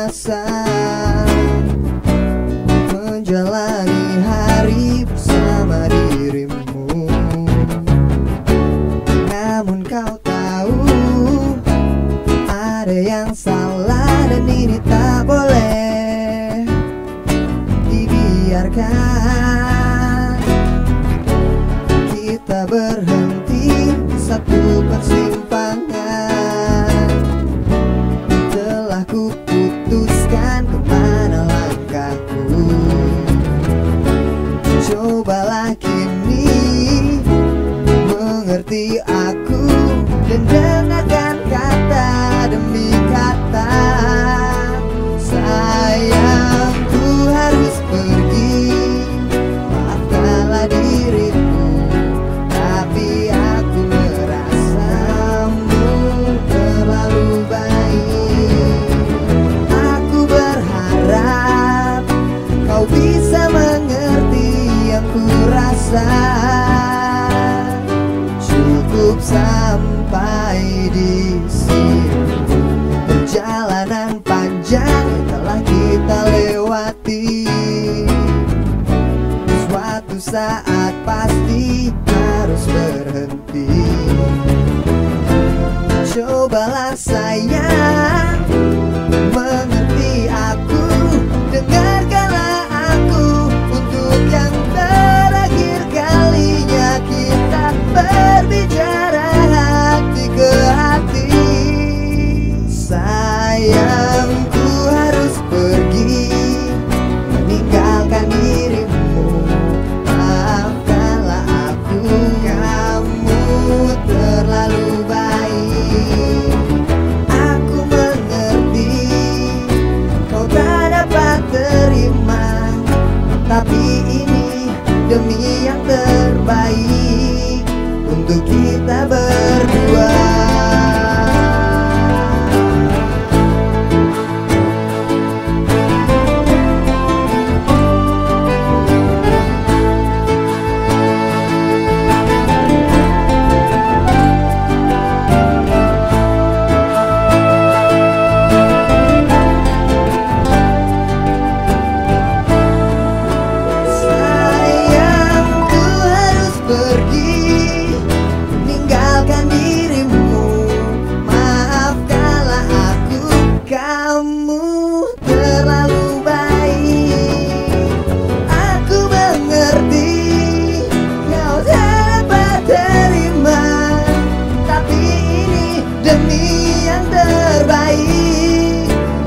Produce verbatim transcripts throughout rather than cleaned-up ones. biasa menjalani hari bersama dirimu. Namun kau tahu ada yang salah dan ini tak boleh dibiarkan. Kita berhenti di satu persimpangan. Telah ku putuskan kemana langkahku. Cobalah kini mengerti aku dan dengarkan kata demi kata. Sayangku harus pergi, maafkanlah diriku, tapi aku merasamu terlalu baik. Aku berharap kau bisa mengerti yang ku rasa. Cukup sampai di sini. Perjalanan panjang telah kita lewati. Suatu saat pasti harus berhenti. Cobalah sayang mengerti aku, dengarkanlah aku untuk yang terakhir kalinya kita berbicara hati ke hati. Sayangku harus pergi, meninggalkan dirimu, maafkanlah aku, kamu terlalu baik. Aku mengerti kau tak dapat terima, tapi ini demi yang terbaik untuk kita berdua.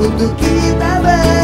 Untuk kita ber